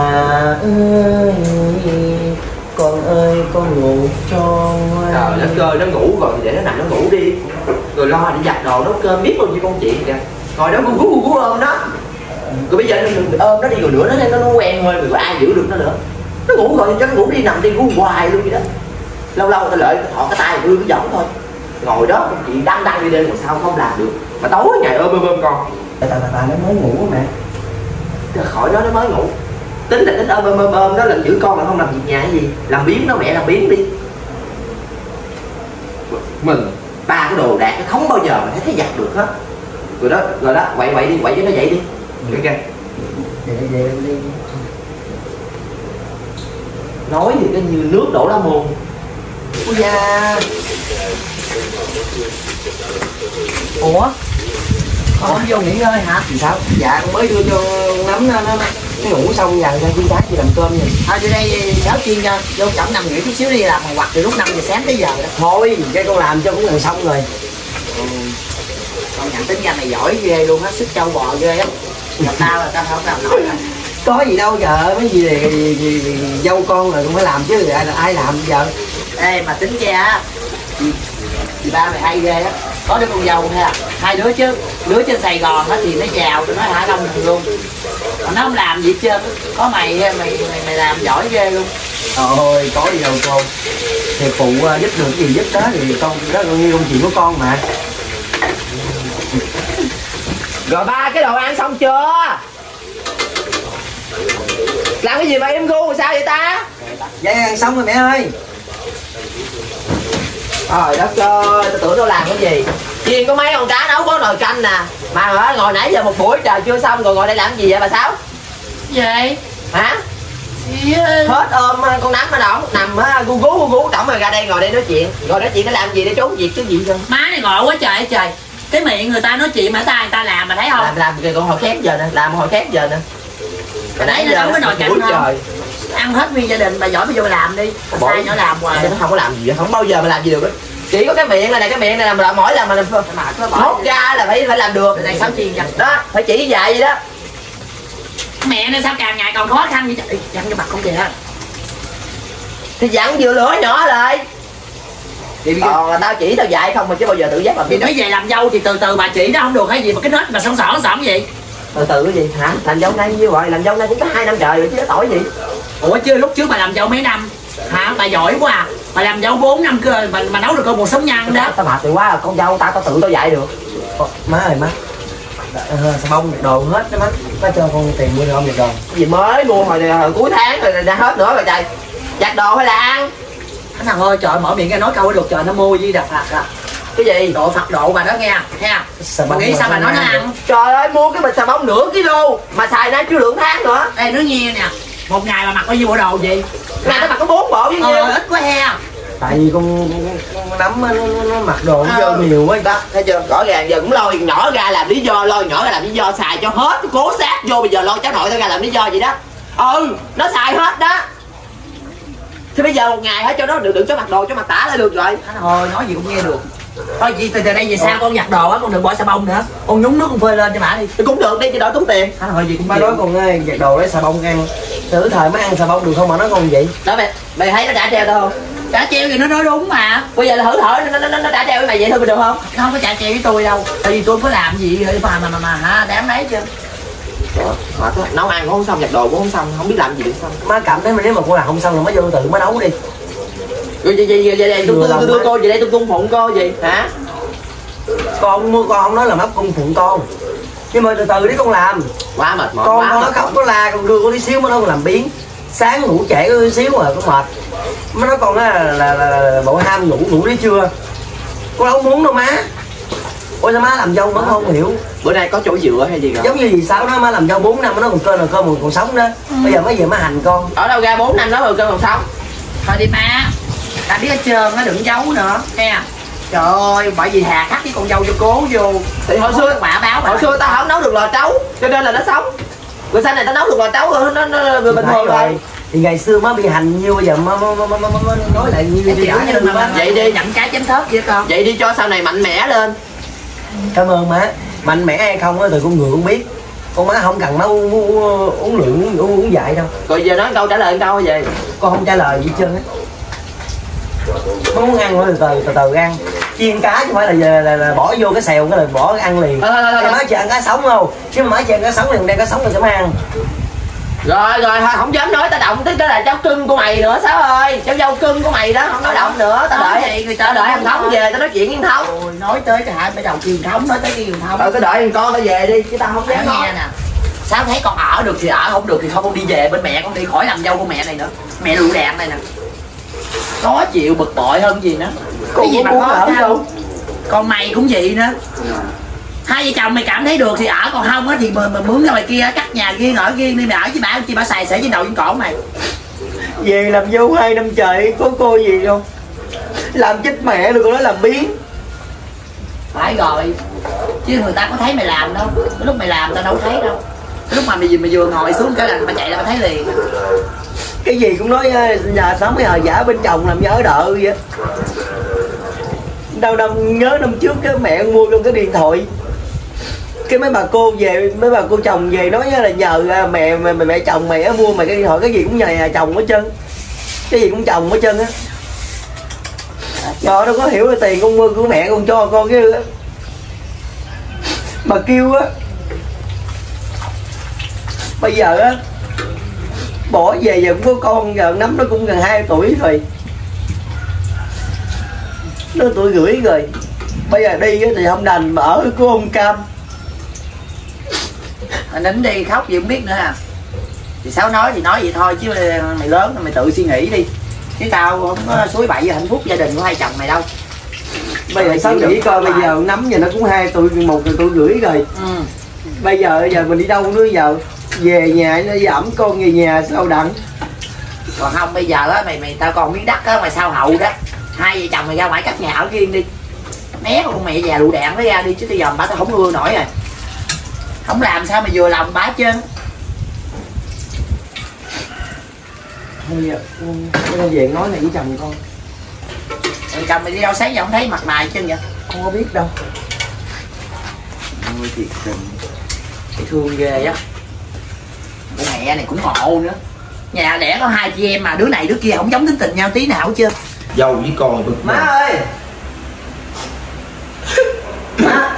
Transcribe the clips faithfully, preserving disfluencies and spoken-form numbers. À ơi, con ơi con ngủ cho trời đất ơi, nó ngủ rồi để nó nằm nó ngủ đi, rồi lo để giặt đồ nấu cơm biết luôn chứ con chị kìa. Rồi nó gú gú gú ôm nó, rồi bây giờ nó ôm nó đi rồi nữa nó nó quen thôi, rồi có ai giữ được nó nữa. Nó ngủ rồi cho nó ngủ đi, nằm đi ngủ hoài luôn vậy đó. Lâu lâu tao lợi thọ cái tay đưa cái giỏng thôi, ngồi đó con chị đang đang đi đêm mà sao không làm được, mà tối ngày ôm ôm ôm con. Tại tại tại nó mới ngủ mẹ, khỏi đó nó mới ngủ. Tính là tính ôm ôm ôm ôm đó là giữ con là không làm việc nhà hay gì, làm biếng nó mẹ làm biếng đi. Mình ba cái đồ đạc nó không bao giờ mà thấy thấy giặt được hết. Rồi đó, rồi đó, quậy quậy đi, quậy cho nó dậy đi. Được chưa? Để để đi. Nói thì cái như nước đổ ra mồm. Ui da. Ủa? Con vô nghỉ ngơi hả? Thì sao? Dạ con mới đưa cho nắm nó nó ngủ xong giờ ra chiên cá đi làm cơm nha. Thôi vô đây nấu chiên cho, vô cổng nằm nghỉ chút xíu đi, làm hoặc từ lúc năm giờ sáng tới giờ đó. Thôi, cái con làm cho cũng gần xong rồi. Ừ. Con nhận tính ra mày giỏi ghê luôn á, sức trâu bò ghê á. Gặp tao là tao không làm nổi. Có gì đâu vợ, mấy gì thì dâu con rồi cũng phải làm chứ, ai là ai làm giờ. Ê mà tính ra á, thì ba mày hay ghê á. Có đứa con dâu ha, hai đứa chứ đứa trên Sài Gòn á thì nó giàu tụi nó thả đông mình luôn, còn nó không làm gì hết trơn. Có mày mày mày, mày làm giỏi ghê luôn. Ôi có gì đâu con, thì phụ giúp được cái gì giúp đó thì con đó như công chuyện của con mà. Rồi ba cái đồ ăn xong chưa? Làm cái gì mà im gu sao vậy ta? Dạ ăn xong rồi mẹ ơi. Trời đất ơi, tao tưởng tao làm cái gì. Chiên có mấy con cá nấu có nồi canh nè. Mà ngồi nãy giờ một buổi trời chưa xong rồi ngồi đây làm gì vậy bà Sáu? Gì? Hả? Gì? Hết ôm con nắm nó đổng, nằm gu gú gu gú đổng rồi ra đây ngồi đây nói chuyện. Rồi nói chuyện nó làm gì để trốn việc chứ gì cơ. Má này ngộ quá trời trời. Cái miệng người ta nói chuyện mà tay người ta làm mà thấy không? Làm làm kìa còn hồi khác giờ nè, làm hồi khác giờ nè. Hồi nãy giờ nó nồi canh trời. Ăn hết nguyên gia đình, bà giỏi bà vô làm đi. Sai nhỏ làm hoài nó không có làm gì, không bao giờ mà làm gì được đó. Chỉ có cái miệng này, này cái miệng này là mỗi lần mà mốt ra là phải phải làm được. Này sao chiên vậy? Đó, phải chỉ dạy vậy đó. Mẹ nó sao càng ngày còn khó khăn vậy trời. Dặn cho mặt con kìa. Thì dặn vừa lửa nhỏ lại. Còn ờ, tao chỉ tao dạy không mà chứ bao giờ tự giác mà. Thì nói về làm dâu thì từ từ bà chỉ nó không được hay gì mà cái nết mà sẵn sỏ sẵn vậy. Từ từ cái gì hả? Làm dâu nay như vậy, làm dâu nay cũng có hai năm trời rồi chứ nó tội gì. Ủa chứ lúc trước bà làm dâu mấy năm hả? Bà giỏi quá à. Bà làm dâu bốn năm cơ mà, mà nấu được cơm một sống nhân đó. Tao mệt thì quá à, con dâu tao tao tự tao dạy được. Ô, má ơi má xà bông đồ hết đó má. Má cho con tiền mua đồ không được đồ. Cái gì mới mua hồi, hồi cuối tháng rồi ra hết nữa rồi trời. Giặt đồ hay là ăn? Anh thằng ơi trời mở miệng ra nói câu được trời nó mua gì đặt phạt à. Cái gì? Độ Phật độ bà đó nghe ha. Bà nghĩ sao mà nói nó ăn? Trời ơi mua cái bịch xà bông nửa kilo mà xài nó chưa lượng tháng nữa. Ê nó nghe nè. Một ngày mà mặc bao nhiêu bộ đồ vậy? Ngày tao mặc có bốn bộ với nhiêu? Ờ, ít quá he. Tại vì con, con, con nắm nó, nó mặc đồ nó vô nhiều quá ta. Thấy chưa? Rõ ràng giờ cũng lôi nhỏ ra làm lý do, lôi nhỏ ra làm lý do xài cho hết, cố sát vô bây giờ lôi cháu nội tao ra làm lý do vậy đó. Ừ, nó xài hết đó. Thì bây giờ một ngày hết cho nó được đựng cho mặc đồ cho mặc tả là được rồi. Anh hồi nói gì cũng nghe được. Thôi chị từ từ đây về sao con giặt đồ á, con đừng bỏ xà bông nữa. Con nhúng nước con phơi lên cho bả đi. Thì cũng được đi cho đỡ tốn tiền. Anh hồi gì cũng ba nói con ơi, giặt đồ lấy xà bông ăn. Thử thời mới ăn xà bông được không mà nó còn vậy. Đó mày, mày thấy nó đã treo tao không? Đã treo thì nó nói đúng mà. Bây giờ là thử thở nó nó nó đã treo với mày vậy thôi được không? Nó không có trả treo với tôi đâu. Tại vì tôi có làm gì mà mà mà, mà hả, đáng đấy chứ. Mệt quá, nấu ăn cũng không xong, giặt đồ cũng không xong, không biết làm gì được xong. Má cảm thấy mà nếu mà cô làm không xong là má vô tự má nấu đi. Rồi vậy vậy vậy tôi tôi đưa cô về đây tôi cung phụng cô gì hả? Con mua con không nói là má cung phụng con. Nhưng mà từ từ đấy con làm. Quá mệt mỏi. Con nó không có la con đưa con đi xíu mà nó còn làm biếng. Sáng ngủ trễ có xíu mà con mệt. Má nói con là, là, là, là bộ ham ngủ ngủ đấy chưa? Con không muốn đâu má. Ôi sao má làm dâu má không hiểu. Bữa nay có chỗ dựa hay gì rồi? Giống như gì sao đó má làm dâu bốn năm nó còn cơm là cơm còn sống đó. Bây giờ má về má hành con. Ở đâu ra bốn năm nó còn cơm còn sống. Thôi đi má. Ta biết hết trơn nó đừng giấu nữa nha. Trời ơi, bởi vì hà khắc với con dâu cho cố vô. Thì hồi xưa quả báo hồi xưa tao không nấu được lò trấu, cho nên là nó sống. Người xanh này tao nấu được lò trấu rồi nó nó bình thường rồi. Thì ngày xưa má bị hành nhiêu bây giờ má nói lại nhiêu vậy đi nhận cái chánh thớt kia con. Vậy đi cho sau này mạnh mẽ lên. Cảm ơn má. Mạnh mẽ hay không á thì con người cũng biết. Con má không cần má uống lượng, uống uống dại đâu. Rồi giờ nói câu trả lời câu gì? Con không trả lời gì hết trơn á. Má muốn ăn thôi, từ từ, từ từ ăn. Chiên cá chứ phải là, là, là, là bỏ vô cái xèo cái là bỏ ăn liền. Thôi thôi thôi, má chị ăn cá sống không? Chứ mà má chị ăn cá sống thì đem cá sống rồi sẽ má ăn. Rồi rồi thôi, không dám nói, ta động tới cái là cháu cưng của mày nữa Sáu ơi. Cháu dâu cưng của mày đó, không nói động nữa. Ta nói đợi người ta đợi thằng Thống về, ta nói chuyện với Thống. Ôi, nói tới cái hai mấy đầu truyền thống, nói tới cái truyền thống. Tao cứ đợi con nó về đi, chứ tao không dám nói nè. Sáu thấy con ở được thì ở, không được thì thôi con đi về bên mẹ con đi, khỏi làm dâu của mẹ này nữa. Mẹ lụ đạn này nè. Khó chịu bực bội hơn gì nữa. Cái gì mà khó đâu. Còn mày cũng vậy nữa. Hai vợ chồng mày cảm thấy được thì ở, còn không á thì mình mướn ra ngoài kia, cắt nhà riêng ở riêng đi, mày ở với bà chi bà xài xẻ với đầu trên cổ mày. Về làm vô hai năm trời có cô gì không? Làm chết mẹ được, nó làm biến. Phải rồi. Chứ người ta có thấy mày làm đâu. Cái lúc mày làm ta đâu thấy đâu. Cái lúc mà mày gì mày vừa ngồi xuống cái là mày chạy ra mày thấy liền. Cái gì cũng nói nhà sống mới hồi giả bên chồng làm nhớ đợi vậy. Đâu năm nhớ năm trước cái mẹ mua trong cái điện thoại. Cái mấy bà cô về, mấy bà cô chồng về nói là nhờ mẹ mẹ, mẹ chồng mày á mua mày cái điện thoại, cái gì cũng nhờ nhà chồng hết trơn. Cái gì cũng chồng hết trơn á. Họ đâu có hiểu là tiền con mua của mẹ con cho con cái á. Bà kêu á. Bây giờ á bỏ về giờ cũng có con, giờ nắm nó cũng gần hai tuổi rồi. Nó tuổi rưỡi rồi. Bây giờ đi thì không đành mà ở của ông Cam. Anh nín đi, khóc gì không biết nữa à. Thì Sáu nói thì nói vậy thôi, chứ mày lớn rồi mày tự suy nghĩ đi. Chứ tao không có suối bậy hạnh phúc gia đình của hai chồng mày đâu. Bây giờ Sáu nghĩ coi, bây giờ nắm giờ nó cũng hai tuổi, một tuổi rưỡi rồi. Ừ. Bây giờ giờ mình đi đâu nữa giờ? Về nhà nó ẩm con về nhà sao đặng. Còn không bây giờ á mày mày tao còn miếng đất á mày sao hậu đó. Hai vợ chồng mày ra ngoài cắt nhà ở riêng đi. Né con mẹ già lụ đạn nó ra đi, chứ tao dòm bà tao không ưa nổi rồi. Không làm sao mà vừa lòng bà chứ. Thôi giờ con về nói này với chồng con. Mày chồng mày đi đâu sáng giờ không thấy mặt mày chứ vậy? Không có biết đâu. Ôi thiệt tình. Mày thương ghê á. Cái mẹ này cũng ngộ nữa. Nhà đẻ có hai chị em mà đứa này đứa kia không giống tính tình nhau tí nào hết trơn. Dâu với con thôi. Má ơi. Má.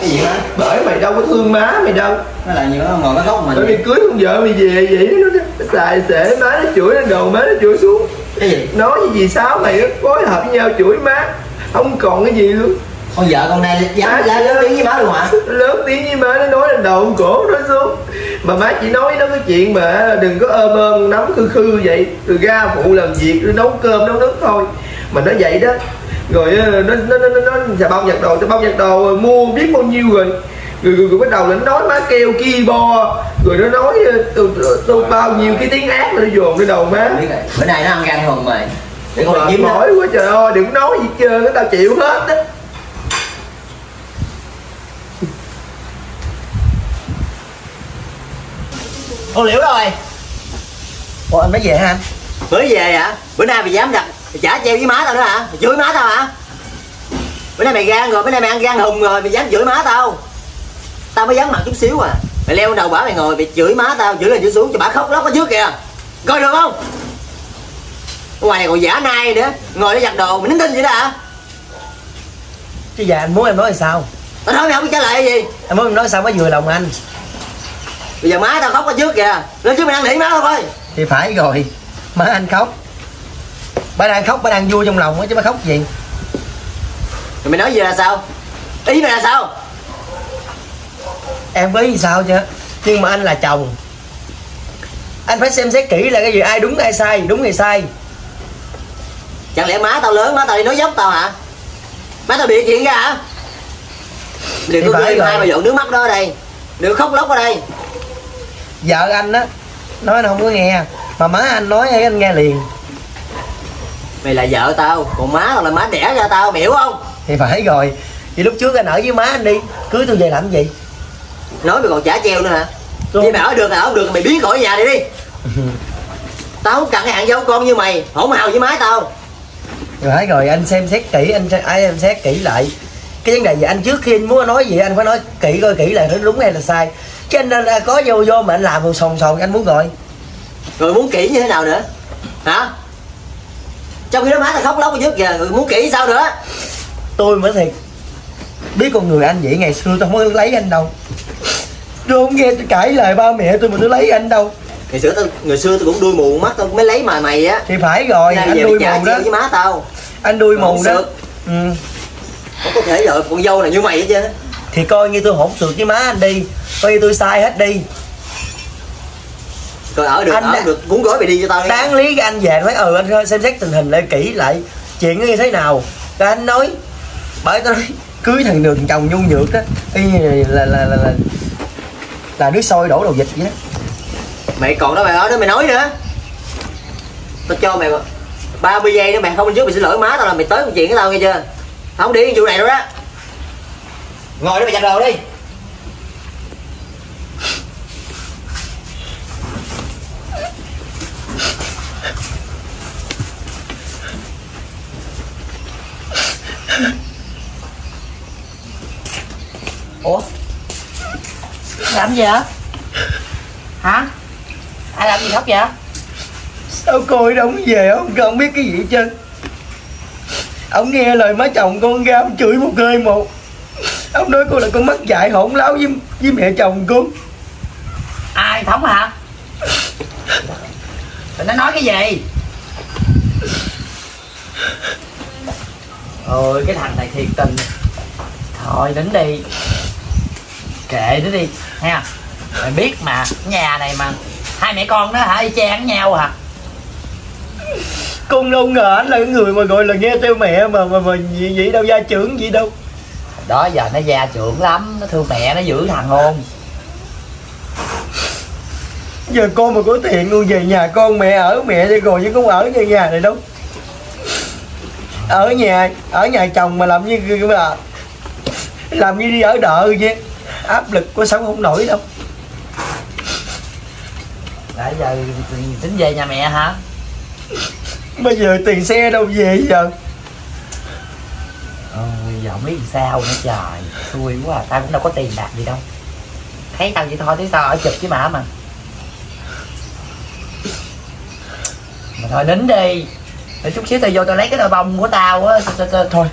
Cái gì má? Bởi mày đâu có thương má mày đâu. Nó là nhựa ngồi cái gốc mà. Bởi mày cưới con vợ mày về vậy đó, nó xài xể má, nó chửi, nó đầu má, nó chửi xuống. Cái gì? Nói với dì Sáu mày nó phối hợp với nhau chửi má. Không còn cái gì luôn. Con vợ con này dám lớn tiếng với má luôn hả? Lớn tiếng với má, nó nói lên đầu ông cổ nó xuống. Mà má chỉ nói nó cái chuyện mà đừng có ôm ôm nắm khư khư vậy. Rồi ra phụ làm việc, rồi nấu cơm nấu nước thôi. Mà nó vậy đó. Rồi nó nó nó nó xà bông giặt đồ, xà bông giặt đồ mua biết bao nhiêu rồi. Rồi, rồi, rồi bắt đầu là nó nói má kêu kia bo. Rồi nó nói tôi bao nhiêu cái tiếng ác nó dồn cái đầu má. Bữa nay nó ăn gan hồn mày. Để con kiếm nó. Quá trời ơi, đừng nói gì trơn, tao chịu hết đó. Con Liễu đâu rồi? Ủa anh mới về hả anh? Mới về hả? Bữa nay mày dám đặt mày chả treo với má tao nữa hả? Mày chửi má tao hả? Bữa nay mày gan rồi, bữa nay mày ăn gan hùng rồi, mày dám chửi má tao. Tao mới dám mặt chút xíu à. Mày leo lên đầu bả mày ngồi, mày chửi má tao, chửi lên chửi xuống cho bả khóc lóc ở trước kìa. Coi được không? Ở ngoài này còn giả nai nữa, ngồi để giặt đồ, mày nín tin vậy đó hả? Chứ giờ anh muốn em nói là sao? Tao nói mày không biết trả lời gì? Anh muốn em nói sao mới vừa lòng anh. Bây giờ má tao khóc ở trước kìa, lên trước mày ăn nỉ má thôi. Thì phải rồi, má anh khóc. Bà đang khóc, bà đang vui trong lòng chứ má khóc gì. Rồi mày nói gì là sao? Ý mày là sao? Em có ý sao chứ. Nhưng mà anh là chồng. Anh phải xem xét kỹ là cái gì, ai đúng ai sai, đúng hay sai. Chẳng lẽ má tao lớn, má tao đi nói dốc tao hả? Má tao bị chuyện ra hả? Đừng có cười mai mà dọn nước mắt đó ở đây. Đừng khóc lóc ở đây. Vợ anh á nói nó không có nghe, mà má anh nói ấy, anh nghe liền. Mày là vợ tao, còn má tao là má đẻ ra tao, hiểu không? Thì phải rồi. Vì lúc trước anh ở với má anh đi, cưới tôi về làm gì? Nói mày còn chả treo nữa hả? Vậy mày ở được là ở không được mày biến khỏi nhà này đi. Tao không cần cái hạng dâu con như mày hỗn hào với má tao. Phải rồi, anh xem xét kỹ, anh ai xem xét kỹ lại cái vấn đề gì anh, trước khi anh muốn nói gì anh phải nói kỹ coi kỹ là nó đúng hay là sai, chứ anh nên có vô vô mà anh làm một sồn sồn anh muốn gọi rồi muốn kỹ như thế nào nữa hả? Trong khi đó má là khóc lóc trước kìa, người muốn kỹ sao nữa. Tôi mới thiệt biết con người anh vậy, ngày xưa tôi không có lấy anh đâu, tôi không nghe tôi cãi lời ba mẹ tôi mà tôi lấy anh đâu. Ngày xưa tôi, ngày xưa tôi cũng đuôi mù mắt tôi mới lấy mà mày á. Thì phải rồi, anh đuôi mù đó với má tao, anh đuôi mù đó. Ừ. Không có thể vợ con dâu là như mày hết chứ. Thì coi như tôi hỗn xược với má anh đi, coi như tôi sai hết đi. Rồi ở được, anh ở đã... được cuốn gói mày đi cho tao. Đáng lý cái anh về nói ừ anh xem xét tình hình lại kỹ lại chuyện nó như thế nào. Rồi anh nói, bởi tao nói cưới thằng đường chồng nhu nhược đó, y là là là là, là, là nước sôi đổ đầu vịt vậy đó. Mày còn đó mày ở đó mày nói nữa. Tao cho mày ba mươi giây nữa, mày không lên trước mày xin lỗi má tao là mày tới một chuyện với tao nghe chưa? Không đi cái vụ này đâu đó. Ngồi đó mày giặt đồ đi. Ủa? Làm gì hả? Hả? Ai làm gì khóc vậy? Sao cô ấy đâu về không? Không biết cái gì hết trơn. Ông nghe lời má chồng con ra, ông chửi một hơi một. Ông nói cô là con mắc dại hỗn láo với, với mẹ chồng cô. Ai Thống hả? Tụi nó nói cái gì? Ôi cái thằng này thiệt tình. Thôi đứng đi, kệ nó đi ha. Mày biết mà, nhà này mà hai mẹ con nó hả, y chang nhau hả? Con đâu ngờ anh là người mà gọi là nghe theo mẹ mà mà mà gì vậy đâu, gia trưởng gì đâu. Đó giờ nó gia trưởng lắm, nó thương mẹ nó giữ thằng hôn. Giờ con mà có tiền luôn về nhà con mẹ ở mẹ đi rồi, chứ không ở nhà nhà này đâu. Ở nhà ở nhà chồng mà làm như là làm như đi ở đợi chứ, áp lực của sống không nổi đâu. Nãy giờ tính về nhà mẹ hả? Bây giờ tiền xe đâu về giờ? Ờ, giờ không biết làm sao nữa trời, xui quá à. Tao cũng đâu có tiền bạc gì đâu, thấy tao vậy thôi thấy sao ở chụp với mã mà. Mà thôi nín đi, để chút xíu tao vô tao lấy cái đôi bông của tao á. Thôi,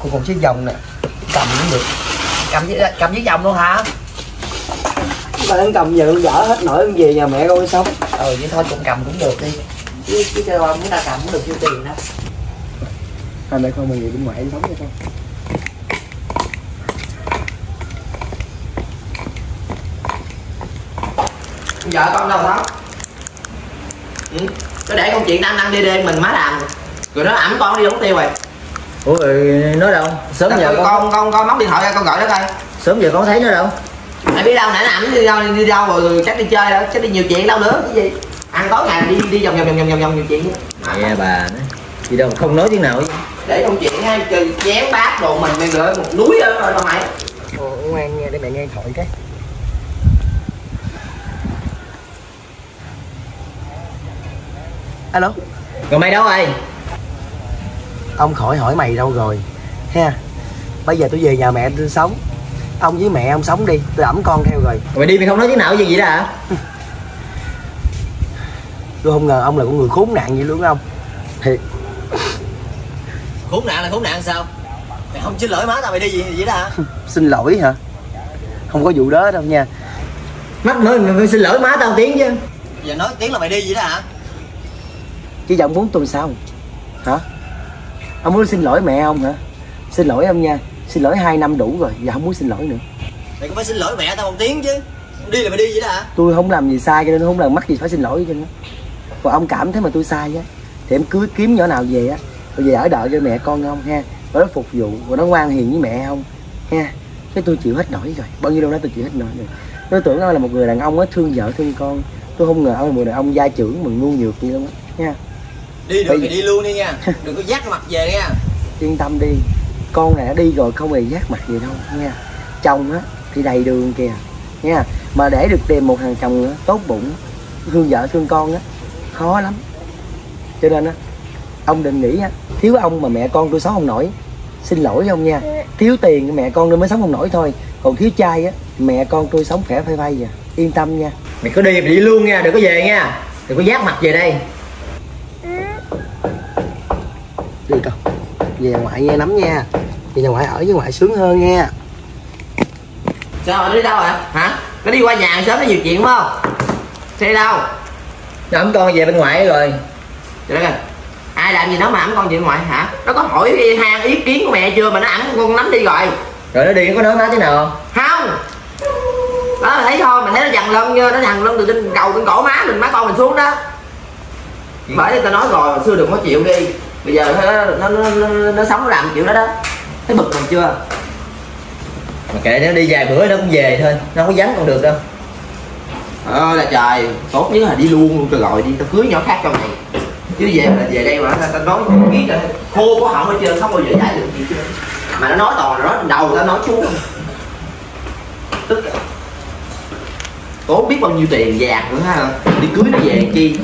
cô còn chiếc vòng nè, cầm cũng được. Cầm với, cầm với vòng luôn hả? Mà anh cầm giờ dở hết nổi, con về nhà mẹ con sống. Ừ vậy thôi, cũng cầm cũng được đi. Chứ, chứ chơi bông chúng ta cầm cũng được nhiêu tiền đó. Anh để con mình về bên ngoại em sống cho con. Vợ con đâu Thống? Ừ, nó để công chuyện đang đang đi đêm mình má làm. Rồi nó ẩm con đi uống tiêu rồi. Ủa rồi nó đâu? Sớm đó, giờ con con con con móc điện thoại ra con gọi nó coi. Sớm giờ con thấy nó đâu? Mày biết đâu, nãy nó ẩm đi đâu đi đâu rồi, chắc đi chơi đâu, chắc đi nhiều chuyện đâu nữa cái gì. Ăn tối ngày đi đi vòng vòng vòng vòng vòng nhiều chuyện. Nghe yeah, bà nó đi đâu không nói tiếng nào vậy? Để công chuyện hay trừ chén bát đồ mình mày gửi một núi đó rồi đâu mày. Ồ, ngoan nghe để mẹ nghe thoại cái. Alo. Rồi mày đâu rồi? Ông khỏi hỏi mày đâu rồi ha. Bây giờ tôi về nhà mẹ tôi sống, ông với mẹ ông sống đi, tôi ẵm con theo rồi. Mày đi mày không nói tiếng nào gì vậy đó hả? Tôi không ngờ ông là con người khốn nạn vậy luôn không? Thiệt. Khốn nạn là khốn nạn sao? Mày không xin lỗi má tao mày đi gì vậy đó hả? Xin lỗi hả? Không có vụ đó đâu nha. Mắc nữa mày phải xin lỗi má tao tiếng chứ. Giờ nói tiếng là mày đi vậy đó hả? Chứ giọng muốn tôi sao? Hả? Ông muốn xin lỗi mẹ ông hả? Xin lỗi ông nha, xin lỗi hai năm đủ rồi, giờ không muốn xin lỗi nữa. Mày cũng phải xin lỗi mẹ tao một tiếng chứ. Ông đi là mày đi vậy đó hả? Tôi không làm gì sai cho nên không làm mắc gì phải xin lỗi cho nó. Còn ông cảm thấy mà tôi sai á, thì em cứ kiếm nhỏ nào về á, rồi về ở đợi cho mẹ con không ha, rồi nó phục vụ, rồi nó ngoan hiền với mẹ không ha. Cái tôi chịu hết nổi rồi, bao nhiêu đâu đó tôi chịu hết nổi rồi. Tôi tưởng ông là một người đàn ông á, thương vợ thương con, tôi không ngờ ông là một người đàn ông gia trưởng mà ngu nhược như luôn á nha. Đi được bây... thì đi luôn đi nha, đừng có dắt mặt về nha. Yên tâm đi, con này đã đi rồi không hề dắt mặt gì đâu nha. Chồng á thì đầy đường kìa nha, mà để được tìm một thằng chồng nữa tốt bụng thương vợ thương con á khó lắm. Cho nên á, ông đừng nghĩ á, thiếu ông mà mẹ con tôi sống không nổi. xin lỗi không nha. Thiếu tiền mẹ con tôi mới sống không nổi thôi, còn thiếu trai á mẹ con tôi sống khỏe phê phây. Vậy yên tâm nha, mày cứ đi mày đi luôn nha, đừng có về nha, đừng có giác mặt về đây. Đi con về ngoại nghe lắm nha, về nhà ngoại ở với ngoại sướng hơn nha. Sao nó đi đâu ạ? Hả? Nó đi qua nhà sớm, nó nhiều chuyện phải không? Xe đi đâu? Nó ấm con về bên ngoại rồi. Trời đất ơi, ai làm gì nó mà ấm con về bên ngoại hả? Nó có hỏi han ý kiến của mẹ chưa mà nó ẵm con nắm đi rồi. Rồi nó đi nó có nói nó thế nào không? Không. Đó thấy thôi, mình thấy nó dằn lưng nó dằn lưng từ trên cầu trên cổ má mình, má con mình xuống đó. Chị... bởi vì tao nói rồi, hồi xưa đừng có chịu đi. Bây giờ nó nó nó, nó, nó, nó sống nó làm chịu đó đó. Thấy bực mình chưa? Mà kệ nó đi vài bữa nó cũng về thôi, nó không có dám còn được đâu. Ôi là trời, tốt nhất là đi luôn luôn cho gọi đi, tao cưới nhỏ khác cho mày. Chứ về là về đây mà tao nói biết rồi, khô có họng hết trơn, không bao giờ giải được gì chứ. Mà nó nói toàn rồi đó, đầu tao nói xuống. Tức tốn biết bao nhiêu tiền vàng nữa ha, đi cưới nó về chi.